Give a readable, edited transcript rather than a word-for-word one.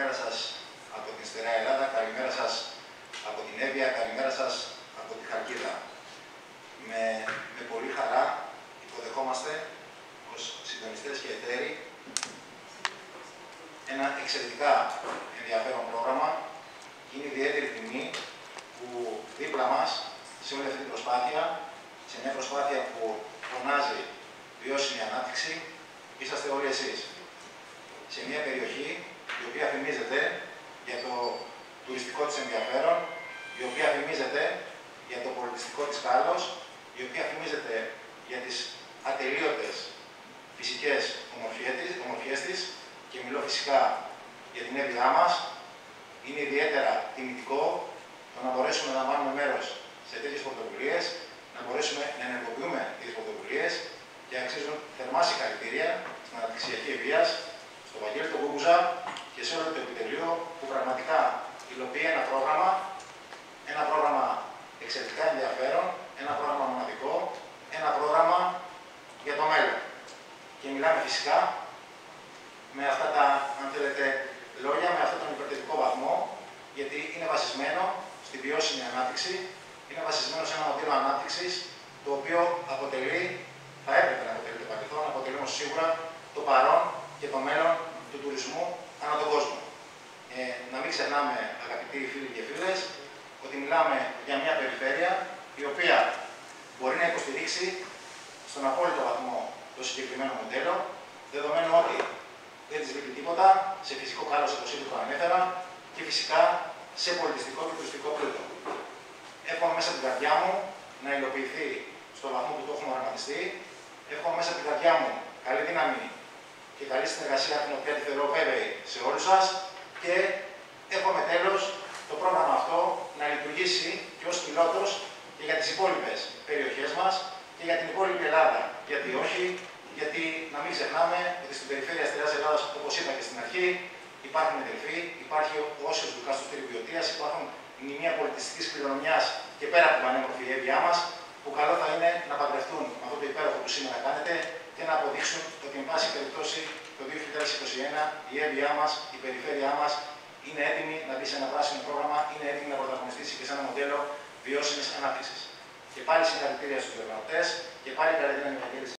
Καλημέρα σας από την Στερεά Ελλάδα, καλημέρα σας από την Εύβοια, καλημέρα σας από τη Χαλκίδα. Με πολύ χαρά υποδεχόμαστε ως συντονιστές και εταίροι ένα εξαιρετικά ενδιαφέρον πρόγραμμα. Είναι ιδιαίτερη τιμή που δίπλα μας σε όλη αυτή την προσπάθεια, σε μια προσπάθεια που φωνάζει βιώσιμη ανάπτυξη, είσαστε όλοι εσείς. Σε μια περιοχή η οποία φημίζεται για το τουριστικό της ενδιαφέρον, η οποία φημίζεται για το πολιτιστικό της κάλος, η οποία φημίζεται για τις ατελείωτες φυσικές ομορφιές της και μιλώ φυσικά για την Εύβοιά μας. Είναι ιδιαίτερα τιμητικό το να μπορέσουμε να πάρουμε μέρος σε τέτοιες πρωτοβουλίες, να μπορέσουμε να ενεργοποιούμε τις πρωτοβουλίες και αξίζουν θερμά συγχαρητήρια στην αναπτυξιακή Εύβοιας, στον Βαγγέλη τον Κούκουζα και σε όλο το επιτελείο που πραγματικά υλοποιεί ένα πρόγραμμα εξαιρετικά ενδιαφέρον, ένα πρόγραμμα μοναδικό, ένα πρόγραμμα για το μέλλον. Και μιλάμε φυσικά με αυτά τα, αν θέλετε, λόγια, με αυτόν τον υπερτελικό βαθμό, γιατί είναι βασισμένο στη βιώσιμη ανάπτυξη, είναι βασισμένο σε ένα μοντέλο ανάπτυξης, το οποίο αποτελεί, θα έπρεπε να αποτελεί το παρελθόν, αποτελεί όμως σίγουρα το παρόν και το μέλλον του τουρισμού ανά τον κόσμο. Να μην ξεχνάμε, αγαπητοί φίλοι και φίλες, ότι μιλάμε για μια περιφέρεια η οποία μπορεί να υποστηρίξει στον απόλυτο βαθμό το συγκεκριμένο μοντέλο, δεδομένου ότι δεν της λείπει τίποτα σε φυσικό κάλος, όπως ήδη προανέφερα, και φυσικά σε πολιτιστικό και τουριστικό πλούτο. Εύχομαι μέσα από την καρδιά μου να υλοποιηθεί στον βαθμό που το έχουμε οραματιστεί. Εύχομαι μέσα από την καρδιά μου καλή δύναμη και καλή συνεργασία, την οποία τη θεωρώ βέβαιη σε όλους σας, και εύχομαι τέλος το πρόγραμμα αυτό να λειτουργήσει και ως πιλότος και για τις υπόλοιπες περιοχές μας και για την υπόλοιπη Ελλάδα. Γιατί όχι, γιατί να μην ξεχνάμε ότι στην περιφέρεια της Στερεάς Ελλάδας, όπως είπα και στην αρχή, υπάρχουν εντελφοί, υπάρχει ο Όσιος Λουκάς του Κτηρίου Ποιοτείας, υπάρχουν μνημεία πολιτιστικής κληρονομιάς και πέρα από την πανέμορφη Εύβοιά μας, που καλό θα είναι να παντρευτούν με αυτό το υπέροχο που σήμερα κάνετε και να αποδείξουν ότι, εν πάση περιπτώσει, το 2021 η Εύβοιά μας, η περιφέρειά μας, είναι έτοιμη να μπει σε ένα πράσινο πρόγραμμα, είναι έτοιμη να πρωταγωνιστήσει και σε ένα μοντέλο βιώσιμης ανάπτυξης. Και πάλι συγχαρητήρια στους διοργανωτές και πάλι καλή δύναμη.